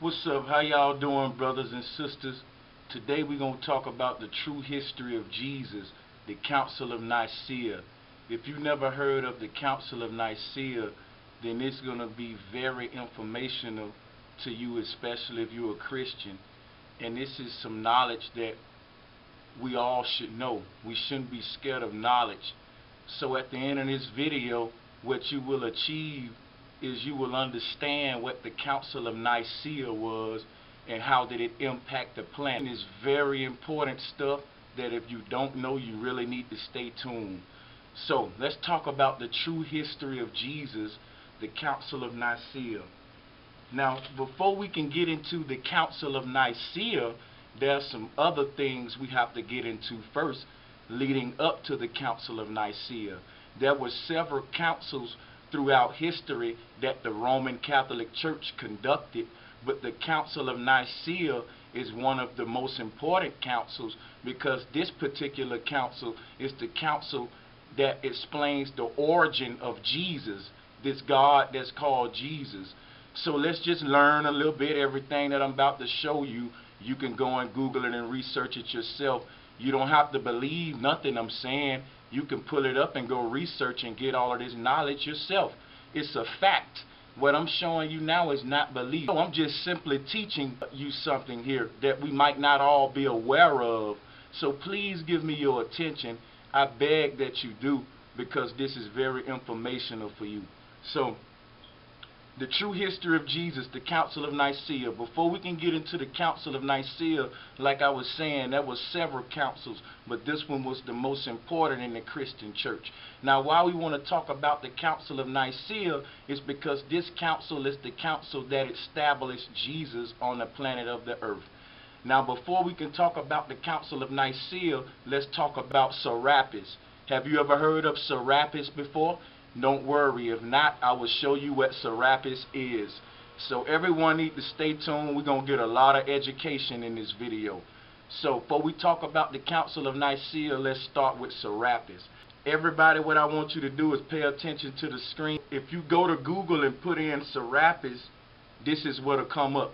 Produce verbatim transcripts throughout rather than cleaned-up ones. What's up? How y'all doing, brothers and sisters? Today we're going to talk about the true history of Jesus, the Council of Nicaea. If you never heard of the Council of Nicaea, then it's going to be very informational to you, especially if you're a Christian. And this is some knowledge that we all should know. We shouldn't be scared of knowledge. So at the end of this video, what you will achieve is you will understand what the Council of Nicaea was and how did it impact the planet. It's very important stuff that if you don't know, you really need to stay tuned. So let's talk about the true history of Jesus, the Council of Nicaea. Now, before we can get into the Council of Nicaea, there are some other things we have to get into first leading up to the Council of Nicaea. There were several councils throughout history that the Roman Catholic Church conducted, but the Council of Nicaea is one of the most important councils because this particular council is the council that explains the origin of Jesus, this God that's called Jesus. So let's just learn a little bit. Everything that I'm about to show you, you can go and Google it and research it yourself. You don't have to believe nothing I'm saying. You can pull it up and go research and get all of this knowledge yourself. It's a fact. What I'm showing you now is not belief. So I'm just simply teaching you something here that we might not all be aware of. So please give me your attention. I beg that you do, because this is very informational for you. So, the true history of Jesus, the Council of Nicaea. Before we can get into the Council of Nicaea, like I was saying, there were several councils, but this one was the most important in the Christian church. Now, why we want to talk about the Council of Nicaea is because this council is the council that established Jesus on the planet of the earth. Now, before we can talk about the Council of Nicaea, let's talk about Serapis. Have you ever heard of Serapis before? Don't worry, if not, I will show you what Serapis is. So everyone need to stay tuned. We're going to get a lot of education in this video. So before we talk about the Council of Nicaea, let's start with Serapis. Everybody, what I want you to do is pay attention to the screen. If you go to Google and put in Serapis, this is what will come up.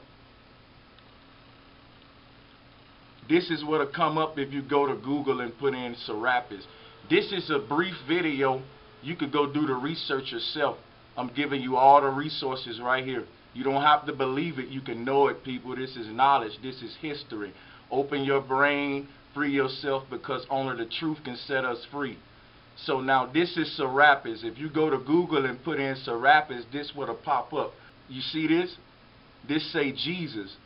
This is what will come up if you go to Google and put in Serapis. This is a brief video. You could go do the research yourself. I'm giving you all the resources right here. You don't have to believe it. You can know it, people. This is knowledge. This is history. Open your brain, free yourself, because only the truth can set us free. So now this is Serapis. If you go to Google and put in Serapis, this will pop up. You see this? This say Jesus.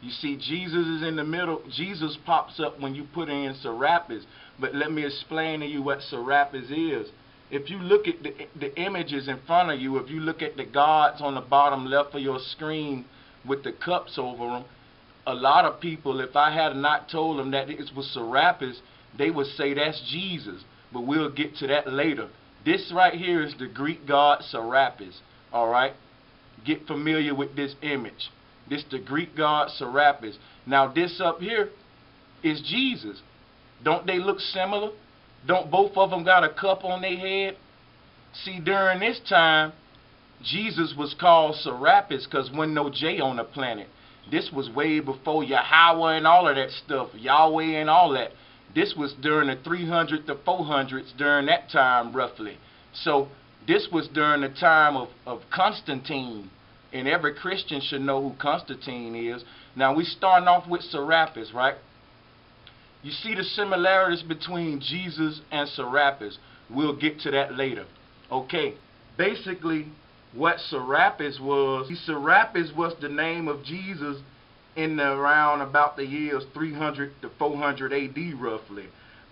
You see Jesus is in the middle. Jesus pops up when you put in Serapis. But let me explain to you what Serapis is. If you look at the, the images in front of you, if you look at the gods on the bottom left of your screen with the cups over them, a lot of people, if I had not told them that it was Serapis, they would say that's Jesus. But we'll get to that later. This right here is the Greek god Serapis. All right? Get familiar with this image. This the Greek god Serapis. Now this up here is Jesus. Don't they look similar? Don't both of them got a cup on their head? See, during this time, Jesus was called Serapis because wasn't no J on the planet. This was way before Yahweh and all of that stuff, Yahweh and all that. This was during the three hundreds to four hundreds, during that time, roughly. So, this was during the time of, of Constantine. And every Christian should know who Constantine is. Now, we starting off with Serapis, right? You see the similarities between Jesus and Serapis. We'll get to that later. Okay, basically what Serapis was, Serapis was the name of Jesus in the, around about the years three hundred to four hundred A D roughly.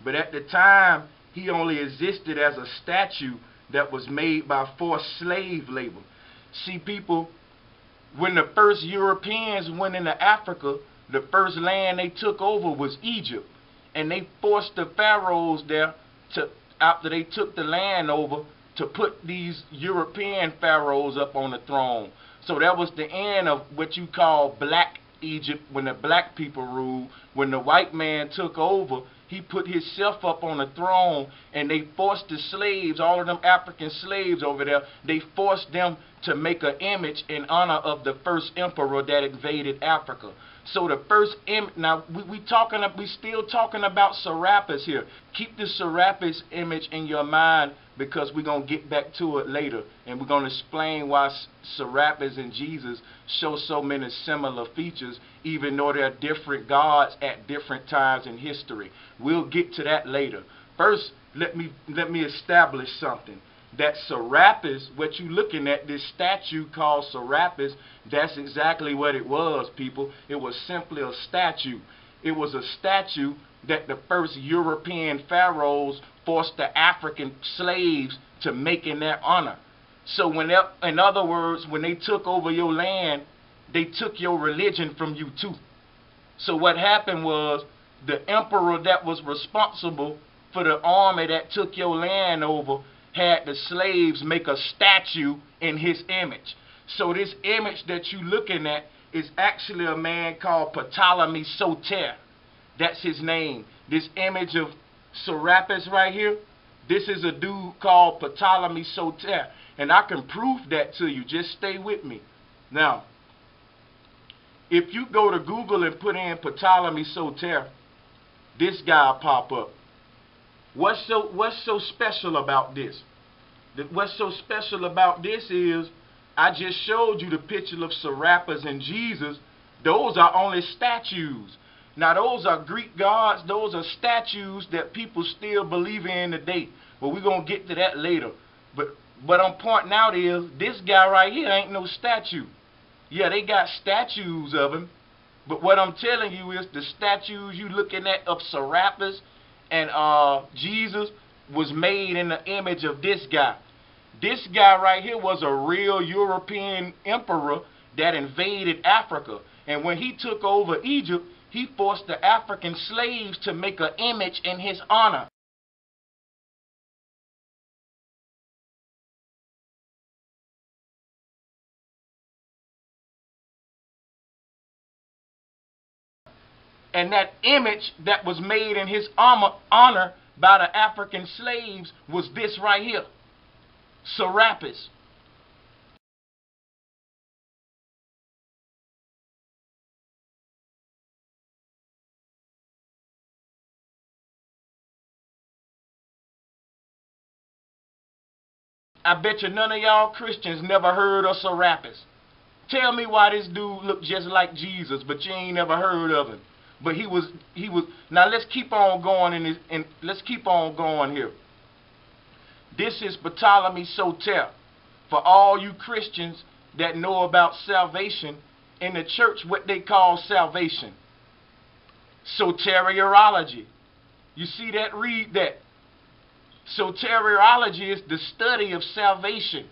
But at the time, he only existed as a statue that was made by forced slave labor. See, people, when the first Europeans went into Africa, the first land they took over was Egypt. And they forced the pharaohs there, to, after they took the land over, to put these European pharaohs up on the throne. So that was the end of what you call black Egypt, when the black people ruled. When the white man took over, He put himself up on a throne, and they forced the slaves, all of them African slaves over there, they forced them to make an image in honor of the first emperor that invaded Africa. So the first image, now we, we talking, we still talking about Serapis here. Keep the Serapis image in your mind, because we're going to get back to it later, and we're going to explain why Serapis and Jesus show so many similar features, even though they're different gods at different times in history. We'll get to that later. First, let me, let me establish something. That Serapis, what you're looking at, this statue called Serapis, that's exactly what it was, people. It was simply a statue. It was a statue that the first European pharaohs forced the African slaves to make in their honor. So when, in other words, when they took over your land, they took your religion from you too. So what happened was, the emperor that was responsible for the army that took your land over had the slaves make a statue in his image. So this image that you're looking at is actually a man called Ptolemy Soter. That's his name. This image of Serapis right here, this is a dude called Ptolemy Soter, and I can prove that to you. Just stay with me. Now, if you go to Google and put in Ptolemy Soter, this guy will pop up. What's so, what's so special about this? What's so special about this is, I just showed you the picture of Serapis and Jesus. Those are only statues. Now, those are Greek gods. Those are statues that people still believe in today. But we're going to get to that later. But what I'm pointing out is, this guy right here ain't no statue. Yeah, they got statues of him. But what I'm telling you is, the statues you looking at of Serapis and uh, Jesus was made in the image of this guy. This guy right here was a real European emperor that invaded Africa. And when he took over Egypt, he forced the African slaves to make an image in his honor. And that image that was made in his honor by the African slaves was this right here, Serapis. I bet you none of y'all Christians never heard of Serapis. Tell me why this dude looked just like Jesus, but you ain't never heard of him. But he was, he was. Now let's keep on going in this, and let's keep on going here. This is Ptolemy Soter. For all you Christians that know about salvation in the church, what they call salvation, soteriology. You see that? Read that. Soteriology is the study of salvation.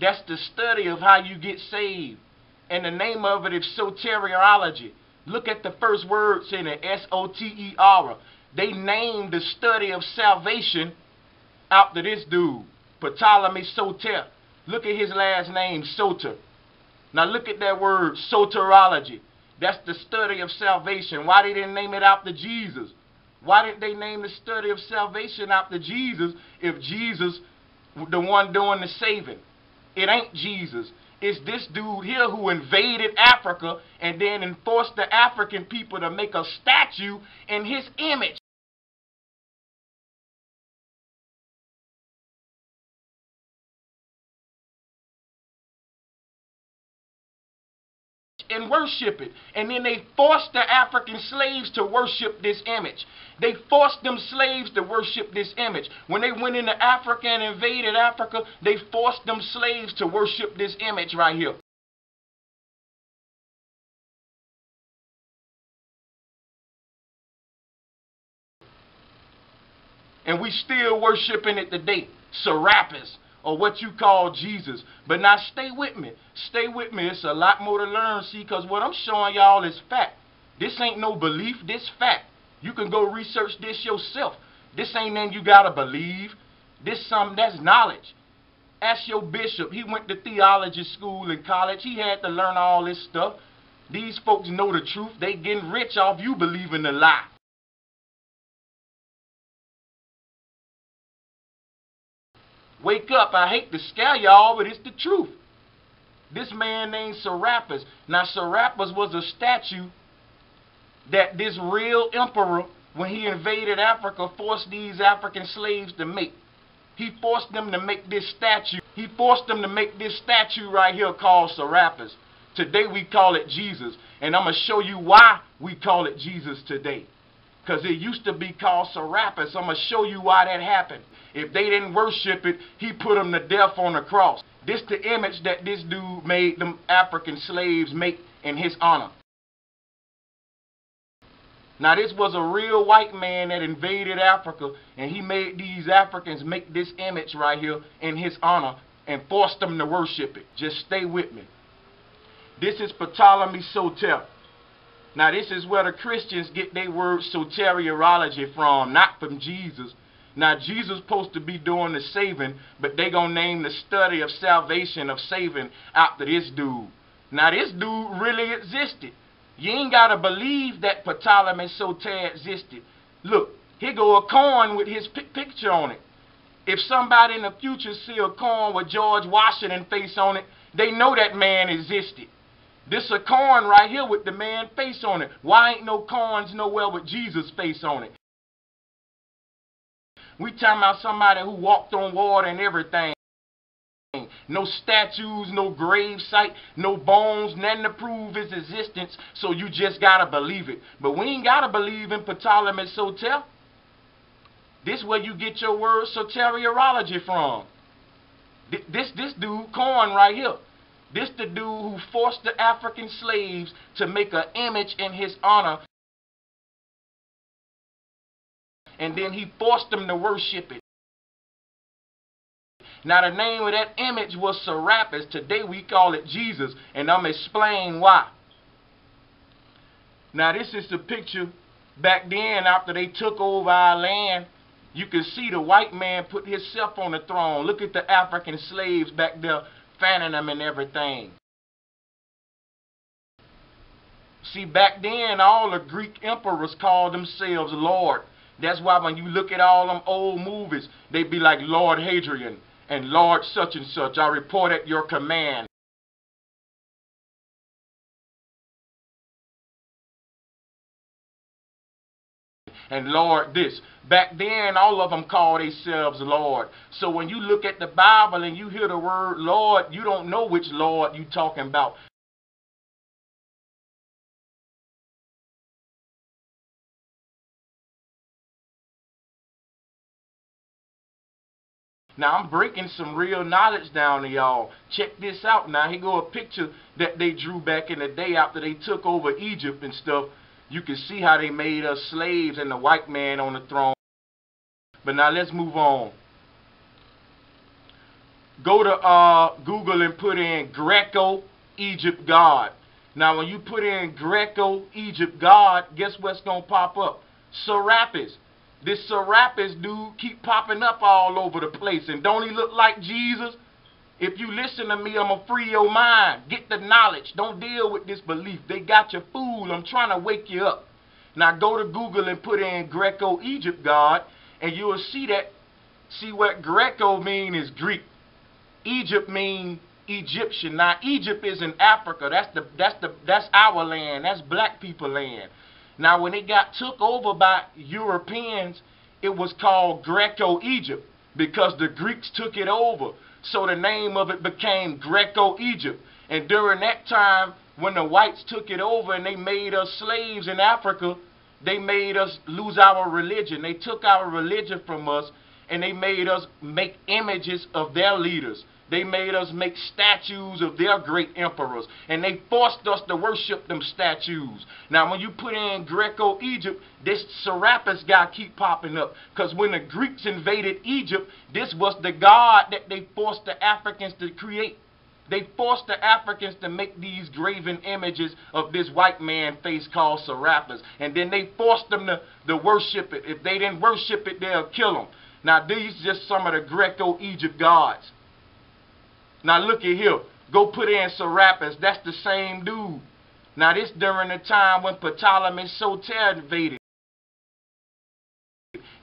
That's the study of how you get saved. And the name of it is soteriology. Look at the first words in it, S O T E R. They named the study of salvation after this dude, Ptolemy Soter. Look at his last name, Soter. Now look at that word, soteriology. That's the study of salvation. Why they didn't name it after Jesus? Why did they name the study of salvation after Jesus if Jesus the one doing the saving? It ain't Jesus. It's this dude here who invaded Africa and then enforced the African people to make a statue in his image. And worship it. And then they forced the African slaves to worship this image. They forced them slaves to worship this image. When they went into Africa and invaded Africa, they forced them slaves to worship this image right here. And we still worshiping it today. Serapis, or what you call Jesus. But now stay with me. Stay with me. It's a lot more to learn, see, because what I'm showing y'all is fact. This ain't no belief. This fact. You can go research this yourself. This ain't nothing you got to believe. This something that's knowledge. Ask your bishop. He went to theology school in college. He had to learn all this stuff. These folks know the truth. They getting rich off you believing the lie. Wake up. I hate to scare y'all, but it's the truth. This man named Serapis. Now, Serapis was a statue that this real emperor, when he invaded Africa, forced these African slaves to make. He forced them to make this statue. He forced them to make this statue right here called Serapis. Today we call it Jesus. And I'm going to show you why we call it Jesus today. Because it used to be called Serapis. I'm going to show you why that happened. If they didn't worship it, he put them to death on the cross. This is the image that this dude made them African slaves make in his honor. Now this was a real white man that invaded Africa, and he made these Africans make this image right here in his honor and forced them to worship it. Just stay with me. This is Ptolemy Soter. Now this is where the Christians get their word soteriology from, not from Jesus. Now Jesus supposed to be doing the saving, but they gonna name the study of salvation of saving after this dude. Now this dude really existed. You ain't gotta believe that Ptolemy Soter existed. Look, here go a coin with his picture on it. If somebody in the future see a coin with George Washington face on it, they know that man existed. This a coin right here with the man face on it. Why ain't no coins nowhere with Jesus face on it? We talking about somebody who walked on water and everything. No statues, no grave site, no bones, nothing to prove his existence, so you just gotta believe it. But we ain't gotta believe in Ptolemy Soter. This is where you get your word soteriology from. This, this, this dude, Corn right here. This the dude who forced the African slaves to make an image in his honor. And then he forced them to worship it. Now the name of that image was Serapis. Today we call it Jesus. And I'm going to explain why. Now this is the picture back then after they took over our land. You can see the white man put himself on the throne. Look at the African slaves back there fanning them and everything. See, back then all the Greek emperors called themselves Lord. That's why when you look at all them old movies, they be like Lord Hadrian and Lord such and such. I report at your command. And Lord this. Back then, all of them called themselves Lord. So when you look at the Bible and you hear the word Lord, you don't know which Lord you talking about. Now, I'm breaking some real knowledge down to y'all. Check this out now. Here go a picture that they drew back in the day after they took over Egypt and stuff. You can see how they made us slaves and the white man on the throne. But now let's move on. Go to uh, Google and put in Greco-Egypt God. Now when you put in Greco-Egypt God, guess what's going to pop up? Serapis. This Serapis dude keep popping up all over the place. And don't he look like Jesus? If you listen to me, I'm going to free your mind. Get the knowledge. Don't deal with this belief. They got you fooled. I'm trying to wake you up. Now go to Google and put in Greco-Egypt God, and you will see that. See what Greco mean is Greek. Egypt mean Egyptian. Now Egypt is in Africa. That's, the, that's, the, that's our land. That's black people land. Now when it got took over by Europeans, it was called Greco-Egypt because the Greeks took it over. So the name of it became Greco-Egypt. And during that time, when the whites took it over and they made us slaves in Africa, they made us lose our religion. They took our religion from us, and they made us make images of their leaders. They made us make statues of their great emperors, and they forced us to worship them statues. Now, when you put in Greco-Egypt, this Serapis guy keep popping up, because when the Greeks invaded Egypt, this was the god that they forced the Africans to create. They forced the Africans to make these graven images of this white man face called Serapis, and then they forced them to, to worship it. If they didn't worship it, they'll kill them. Now, these are just some of the Greco-Egypt gods. Now look at here. Go put in Serapis. That's the same dude. Now this during the time when Ptolemy Soter invaded.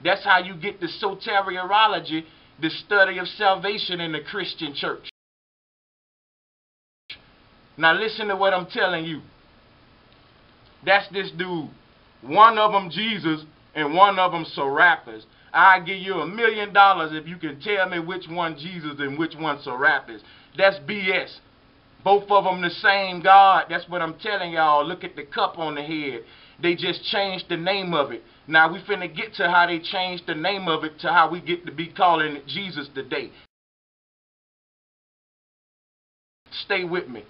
That's how you get the soteriology the study of salvation in the Christian church. Now listen to what I'm telling you. That's this dude. One of them Jesus and one of them Serapis. I'll give you a million dollars if you can tell me which one Jesus and which one Serapis. That's B S. Both of them the same God. That's what I'm telling y'all. Look at the cup on the head. They just changed the name of it. Now we finna get to how they changed the name of it to how we get to be calling it Jesus today. Stay with me.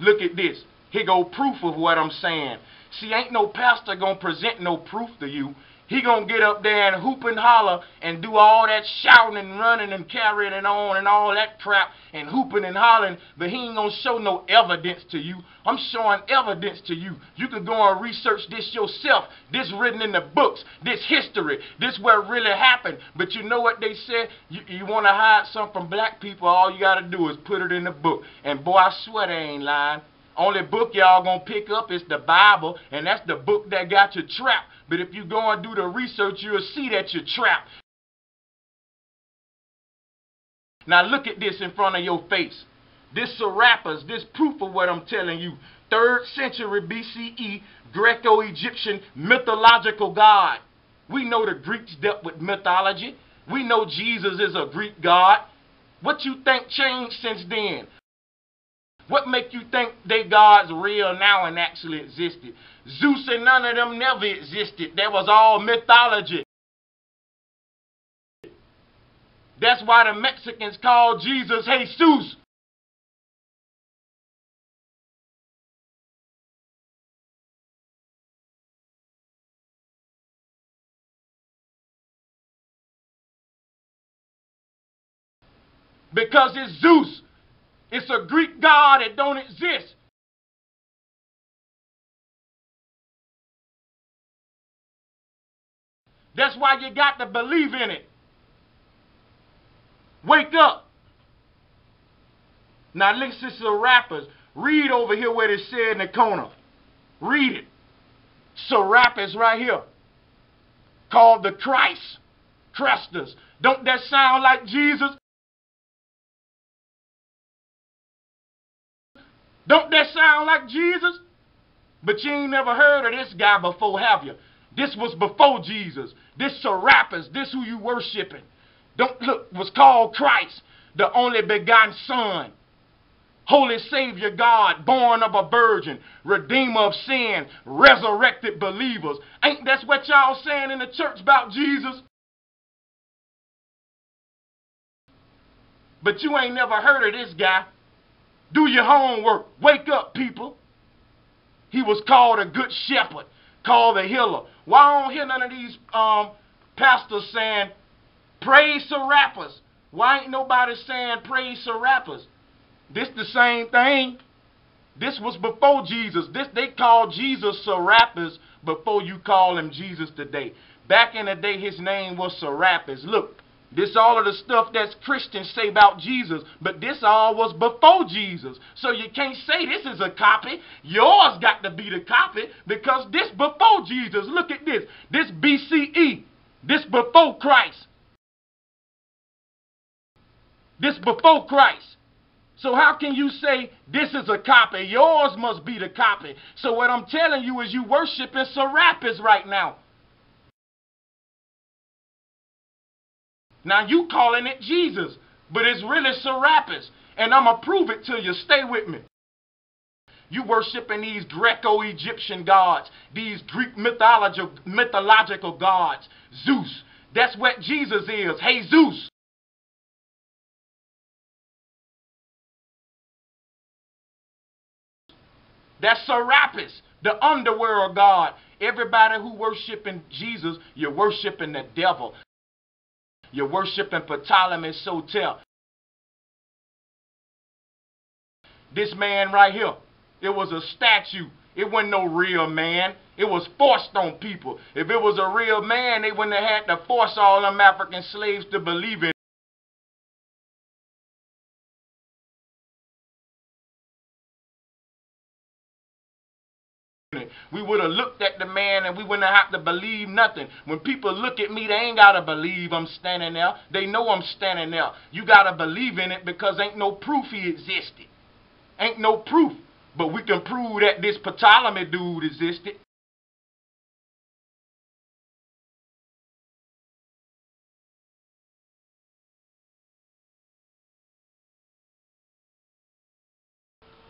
Look at this. Here go proof of what I'm saying. See, ain't no pastor gonna present no proof to you. He gonna get up there and hoop and holler and do all that shouting and running and carrying and on and all that crap and hooping and hollering, but he ain't gonna show no evidence to you. I'm showing evidence to you. You can go and research this yourself. This written in the books. This history. This what really happened. But you know what they said? You, you wanna hide something from black people, all you gotta do is put it in the book. And boy, I swear they ain't lying. Only book y'all gonna pick up is the Bible, and that's the book that got you trapped. But if you go and do the research, you'll see that you're trapped. Now look at this in front of your face. This Serapis, this proof of what I'm telling you. third century B C E, Greco-Egyptian mythological god. We know the Greeks dealt with mythology. We know Jesus is a Greek god. What you think changed since then? What make you think they gods real now and actually existed? Zeus and none of them never existed. That was all mythology. That's why the Mexicans called Jesus Jesus. Because it's Zeus. It's a Greek god that don't exist. That's why you got to believe in it. Wake up. Now listen to the rappers. Read over here what it said in the corner. Read it. Serapis right here. Called the Christ. Crestus. Don't that sound like Jesus? Don't that sound like Jesus? But you ain't never heard of this guy before, have you? This was before Jesus. This Serapis, this who you worshiping. Don't look, was called Christ, the only begotten Son. Holy Savior God, born of a virgin, redeemer of sin, resurrected believers. Ain't that's what y'all saying in the church about Jesus? But you ain't never heard of this guy. Do your homework. Wake up, people. He was called a good shepherd, called a healer. Why I don't hear none of these um, pastors saying, praise Serapis? Why ain't nobody saying, praise Serapis? This the same thing. This was before Jesus. This they called Jesus Serapis before you call him Jesus today. Back in the day, his name was Serapis. Look. This all of the stuff that Christians say about Jesus, but this all was before Jesus. So you can't say this is a copy. Yours got to be the copy because this before Jesus. Look at this. This B C E. This before Christ. This before Christ. So how can you say this is a copy? Yours must be the copy. So what I'm telling you is you worshiping Serapis right now. Now you calling it Jesus, but it's really Serapis. And I'm going to prove it to you. Stay with me. You worshiping these Greco-Egyptian gods, these Greek mythological, mythological gods, Zeus. That's what Jesus is. Hey, Zeus. That's Serapis, the underworld god. Everybody who worshiping Jesus, you're worshiping the devil. You're worshiping Ptolemy Soter. This man right here, it was a statue. It wasn't no real man. It was forced on people. If it was a real man, they wouldn't have had to force all them African slaves to believe in We would have looked at the man and we wouldn't have to believe nothing. When people look at me, they ain't got to believe I'm standing there. They know I'm standing there. You got to believe in it because ain't no proof he existed. Ain't no proof. But we can prove that this Ptolemy dude existed.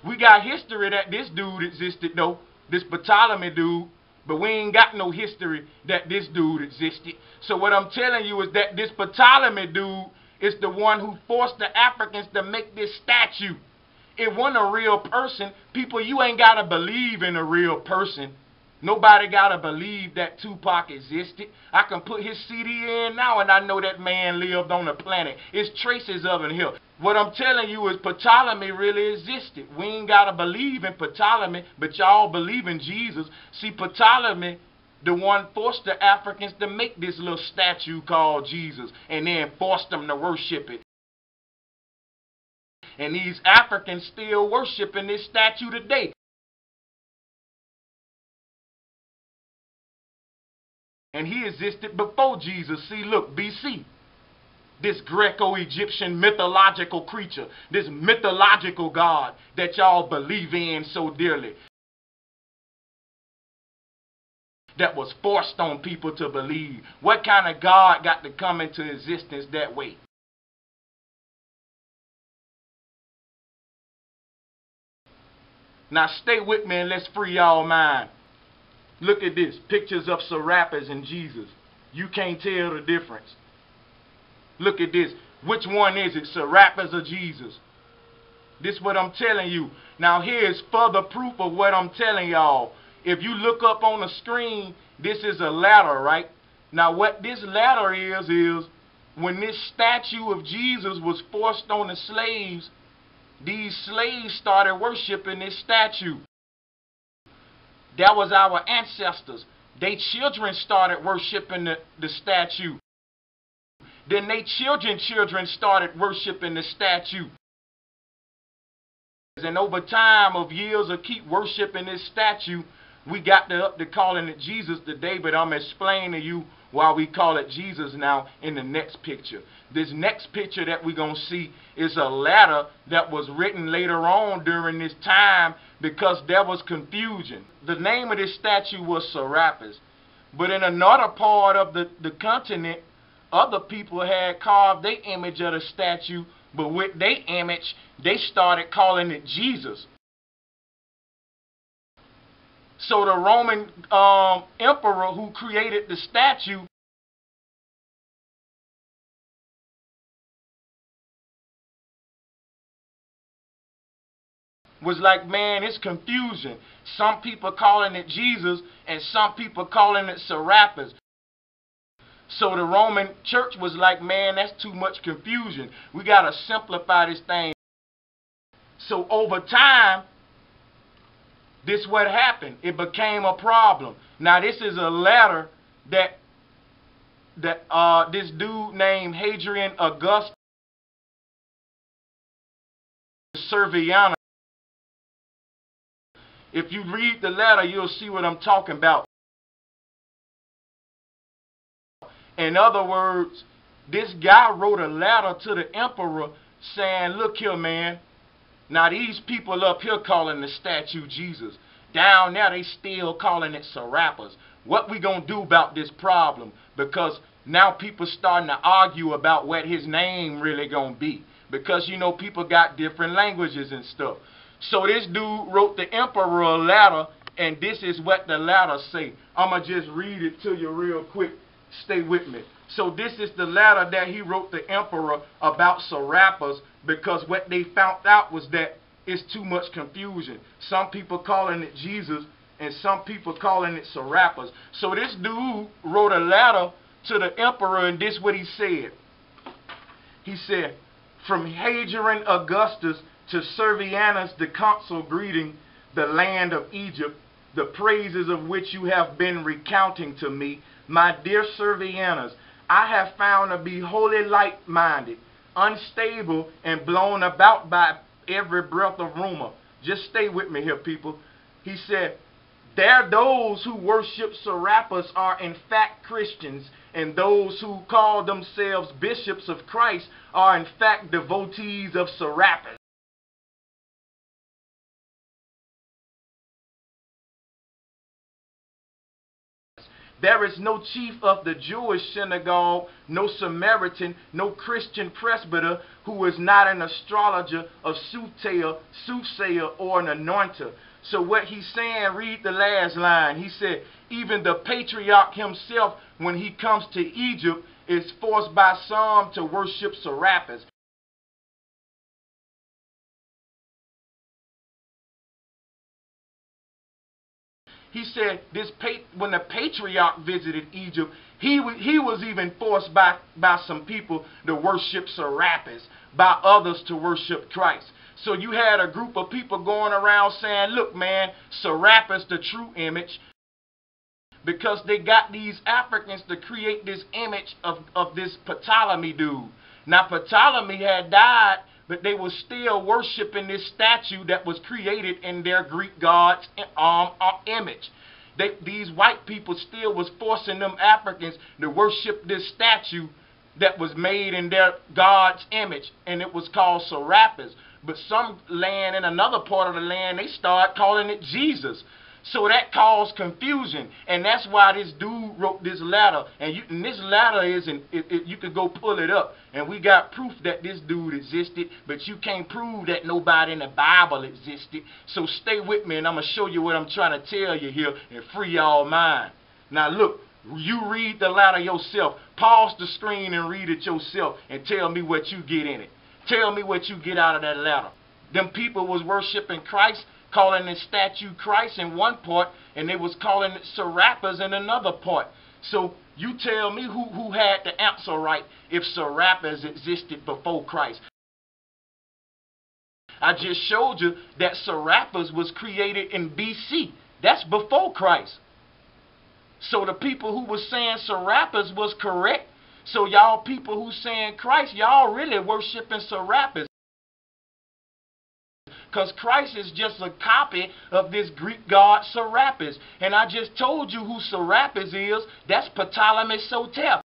We got history that this dude existed though, this Ptolemy dude, but we ain't got no history that this dude existed. So what I'm telling you is that this Ptolemy dude is the one who forced the Africans to make this statue. It wasn't a real person. People, you ain't got to believe in a real person. Nobody got to believe that Tupac existed. I can put his C D in now and I know that man lived on the planet. It's traces of him here. What I'm telling you is Ptolemy really existed. We ain't got to believe in Ptolemy, but y'all believe in Jesus. See, Ptolemy, the one forced the Africans to make this little statue called Jesus and then forced them to worship it. And these Africans still worshiping this statue today. And he existed before Jesus. See, look, B C. This Greco-Egyptian mythological creature, this mythological God that y'all believe in so dearly, that was forced on people to believe. What kind of God got to come into existence that way? Now stay with me and let's free y'all mind. Look at this. Pictures of Serapis and Jesus. You can't tell the difference. Look at this. Which one is it? Serapis or Jesus? This is what I'm telling you. Now here's further proof of what I'm telling y'all. If you look up on the screen, this is a ladder, right? Now what this ladder is, is when this statue of Jesus was forced on the slaves, these slaves started worshiping this statue. That was our ancestors. Their children started worshiping the, the statue. Then their children's children started worshiping the statue. And over time of years of keep worshiping this statue, we got to up to calling it Jesus today, but I'm explaining to you why we call it Jesus now in the next picture. This next picture that we're going to see is a letter that was written later on during this time because there was confusion. The name of this statue was Serapis, but in another part of the, the continent, other people had carved their image of the statue, but with their image, they started calling it Jesus. So the Roman um, emperor who created the statue was like, man, it's confusion. Some people calling it Jesus and some people calling it Serapis. So the Roman church was like, man, that's too much confusion. We got to simplify this thing. So over time, this is what happened. It became a problem. Now this is a letter that, that uh, this dude named Hadrian Augustus Serviana. If you read the letter, you'll see what I'm talking about. In other words, this guy wrote a letter to the emperor saying, look here, man. Now these people up here calling the statue Jesus. Down there they still calling it Serapis. What we gonna do about this problem? Because now people starting to argue about what his name really gonna be. Because you know people got different languages and stuff. So this dude wrote the emperor a letter, and this is what the letter say. I'ma just read it to you real quick. Stay with me. So this is the letter that he wrote the emperor about Serapis, because what they found out was that it's too much confusion. Some people calling it Jesus and some people calling it Serapis. So this dude wrote a letter to the emperor, and this is what he said. He said, from Hadrian Augustus to Servianus the consul greeting, the land of Egypt, the praises of which you have been recounting to me, my dear Servianus, I have found to be wholly light-minded, unstable, and blown about by every breath of rumor. Just stay with me here, people. He said, There, those who worship Serapis are in fact Christians, and those who call themselves bishops of Christ are in fact devotees of Serapis. There is no chief of the Jewish synagogue, no Samaritan, no Christian presbyter who is not an astrologer, a soothsayer, soothsayer, or an anointer. So what he's saying, read the last line. He said, even the patriarch himself, when he comes to Egypt, is forced by some to worship Serapis. He said, this when the patriarch visited Egypt, he was, he was even forced by, by some people to worship Serapis, by others to worship Christ. So you had a group of people going around saying, look, man, Serapis, the true image, because they got these Africans to create this image of, of this Ptolemy dude. Now, Ptolemy had died, but they were still worshiping this statue that was created in their Greek god's um, image. They, these white people still was forcing them Africans to worship this statue that was made in their god's image, and it was called Serapis. But some land in another part of the land, they start calling it Jesus. So that caused confusion, and that's why this dude wrote this letter. And, you, and this letter is, an, it, it, you could go pull it up, and we got proof that this dude existed, but you can't prove that nobody in the Bible existed. So stay with me, and I'm going to show you what I'm trying to tell you here and free y'all mind. Now look, you read the letter yourself. Pause the screen and read it yourself, and tell me what you get in it. Tell me what you get out of that letter. Them people was worshiping Christ, calling the statue Christ in one part, and they was calling it Serapis in another part. So you tell me who, who had the answer right if Serapis existed before Christ. I just showed you that Serapis was created in B C. That's before Christ. So the people who were saying Serapis was correct. So y'all people who saying Christ, y'all really worshiping Serapis. Because Christ is just a copy of this Greek god Serapis. And I just told you who Serapis is. That's Ptolemy Soter.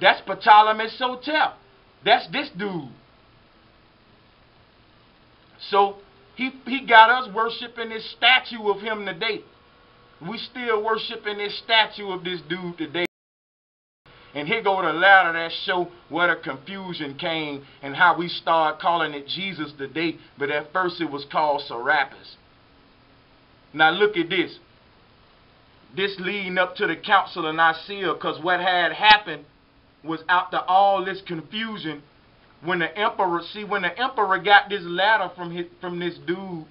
That's Ptolemy Soter. That's this dude. So he, he got us worshiping this statue of him today. We still worshiping this statue of this dude today. And here go the letter that show where the confusion came and how we start calling it Jesus today, but at first it was called Serapis. Now look at this. This leading up to the Council of Nicaea, because what had happened was after all this confusion, when the emperor, see, when the emperor got this letter from his, from this dude,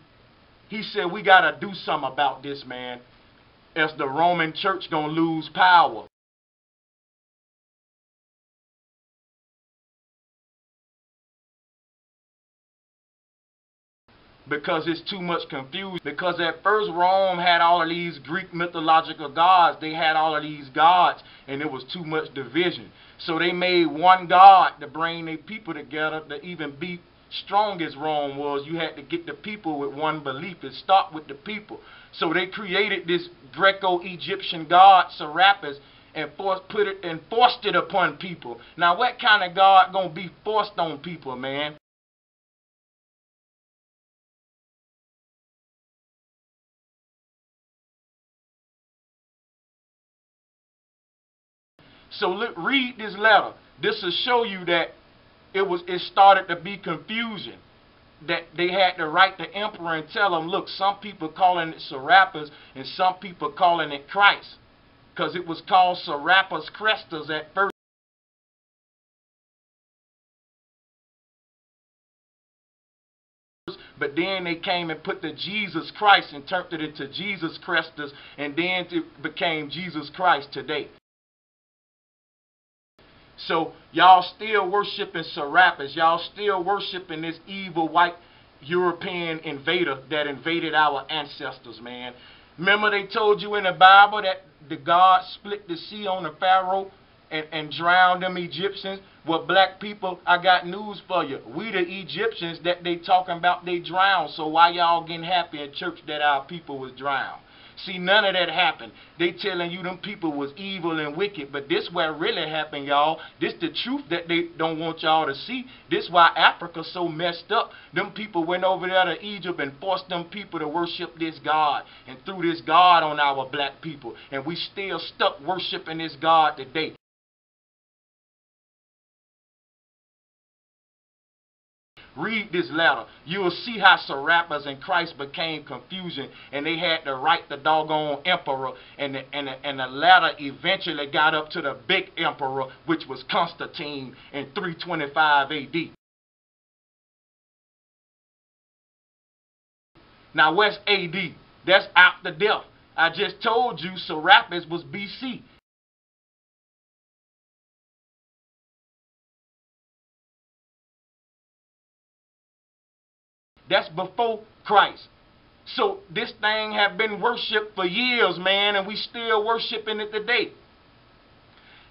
he said, we gotta do something about this, man, else the Roman church gonna lose power. Because it's too much confusion. Because at first Rome had all of these Greek mythological gods. They had all of these gods, and it was too much division. So they made one god to bring their people together to even be strong as Rome was. You had to get the people with one belief and start with the people. So they created this Greco-Egyptian god Serapis and forced, put it, and forced it upon people. Now what kind of god gonna be forced on people, man? So look, read this letter. This will show you that it was it started to be confusion. That they had to write the emperor and tell him, look, some people calling it Serapis and some people calling it Christ. Because it was called Serapis Crestus at first. But then they came and put the Jesus Christ and turned it into Jesus Crestus, and then it became Jesus Christ today. So y'all still worshiping Serapis. Y'all still worshiping this evil white European invader that invaded our ancestors, man. Remember they told you in the Bible that the God split the sea on the Pharaoh and, and drowned them Egyptians? Well, black people, I got news for you. We the Egyptians that they talking about, they drowned. So why y'all getting happy in church that our people was drowned? See, none of that happened. They telling you them people was evil and wicked, but this what really happened, y'all. This the truth that they don't want y'all to see. This why Africa so messed up. Them people went over there to Egypt and forced them people to worship this God and threw this God on our black people. And we still stuck worshiping this God today. Read this letter. You'll see how Serapis and Christ became confusion, and they had to write the doggone emperor, and the, and, the, and the letter eventually got up to the big emperor, which was Constantine in three twenty-five A D. Now what's A D? That's after death. I just told you Serapis was B C. That's before Christ. So this thing have been worshipped for years, man, and we still worshiping it today.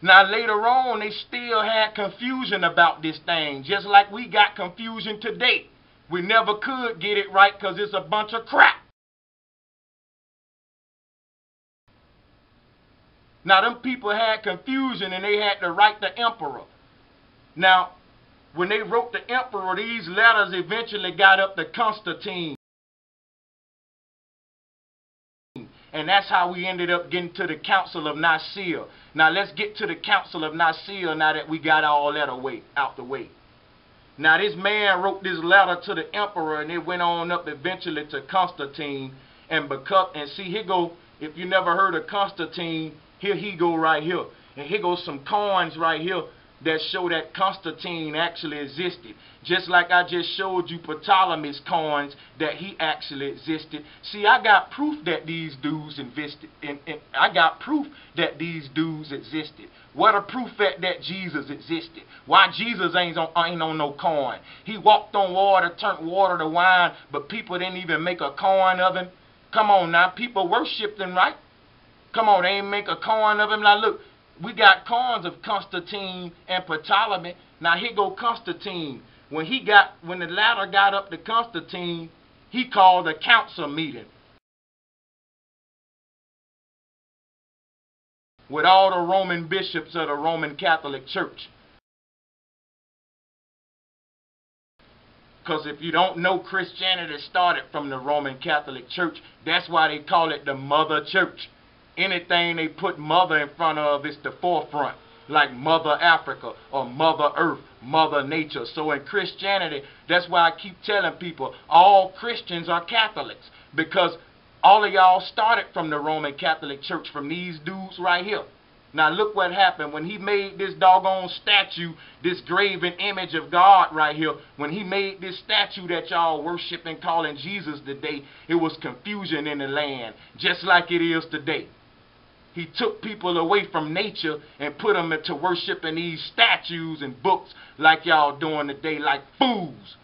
Now later on, they still had confusion about this thing, just like we got confusion today. We never could get it right because it's a bunch of crap. Now them people had confusion, and they had to write the emperor. Now, when they wrote the emperor, these letters eventually got up to Constantine. And that's how we ended up getting to the Council of Nicaea. Now let's get to the Council of Nicaea now that we got all that away, out the way. Now this man wrote this letter to the emperor, and it went on up eventually to Constantine. And because, and see, here go, if you never heard of Constantine, here he go right here. And here goes some coins right here that show that Constantine actually existed. Just like I just showed you Ptolemy's coins, that he actually existed. See, I got proof that these dudes existed. And, and I got proof that these dudes existed. What a proof that, that Jesus existed. Why Jesus ain't on, ain't on no coin? He walked on water, turned water to wine, but people didn't even make a coin of him. Come on now, people worshipped him, right? Come on, they ain't make a coin of him. Now look, we got coins of Constantine and Ptolemy. Now here go Constantine. When he got, when the latter got up to Constantine, he called a council meeting with all the Roman bishops of the Roman Catholic Church. Because if you don't know, Christianity started from the Roman Catholic Church. That's why they call it the Mother Church. Anything they put mother in front of is the forefront, like Mother Africa or Mother Earth, Mother Nature. So in Christianity, that's why I keep telling people, all Christians are Catholics, because all of y'all started from the Roman Catholic Church, from these dudes right here. Now look what happened when he made this doggone statue, this graven image of God right here. When he made this statue that y'all worship and calling Jesus today, it was confusion in the land, just like it is today. He took people away from nature and put them into worshiping these statues and books like y'all doing today, like fools.